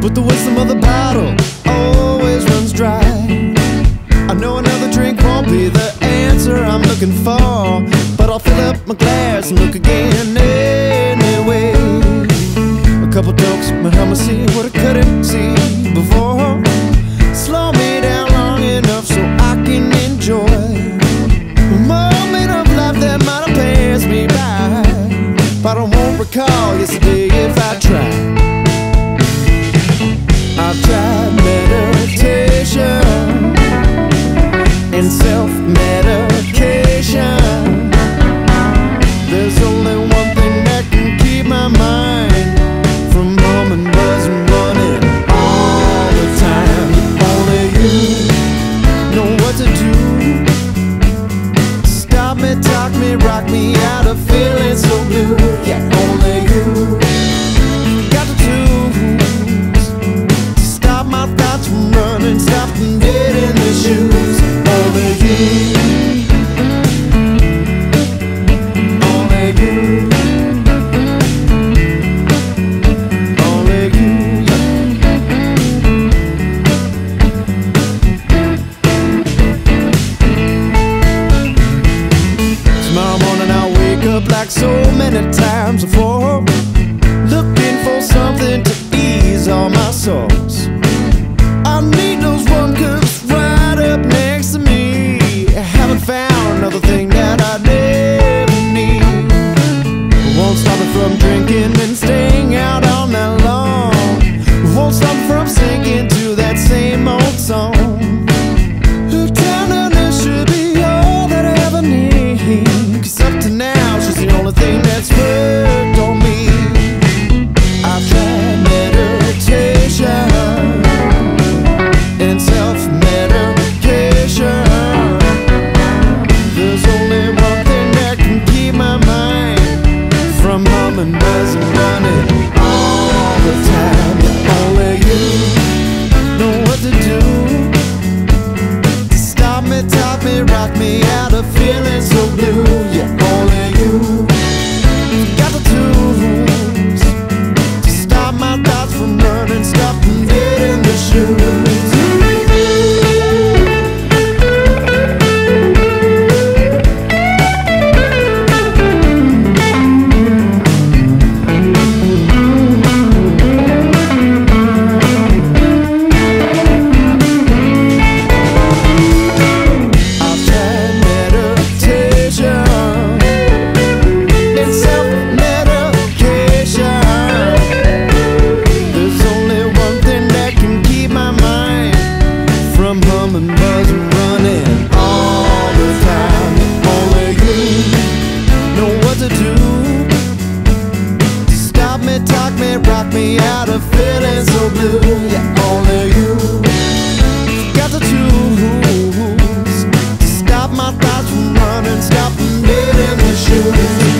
But the wisdom of the bottle always runs dry. I know another drink won't be the answer I'm looking for, but I'll fill up my glass and look again anyway. A couple jokes might help me see what I couldn't see before. Slow me down long enough so I can enjoy a moment of life that might have passed me by. But I won't recall yesterday if I try. I've tried meditation and self-medication. There's only one thing that can keep my mind from humming, buzzing, running all the time. Only you know what to do. Stop me, talk me, rock me out of feeling so blue. Yeah, only you. Like so many times before, looking for something to ease all my sorrows. I need those one-cups right up next to me. I haven't found another thing that I never need. It won't stop me from drinking and staying out all night long. It won't stop me from singing to that same old song. Her tenderness should be all that I ever need, 'cause up to now she's the only thing that's worked on me. I've tried meditation and self-medication. There's only one thing that can keep my mind from humming, buzzing, running all the time. Only you know what to do. Stop me, top me, rock me out of feeling so blue. Yeah. Rock me out of feeling so blue. Yeah, only you got the tools to stop my thoughts from running, stop me in the shoes.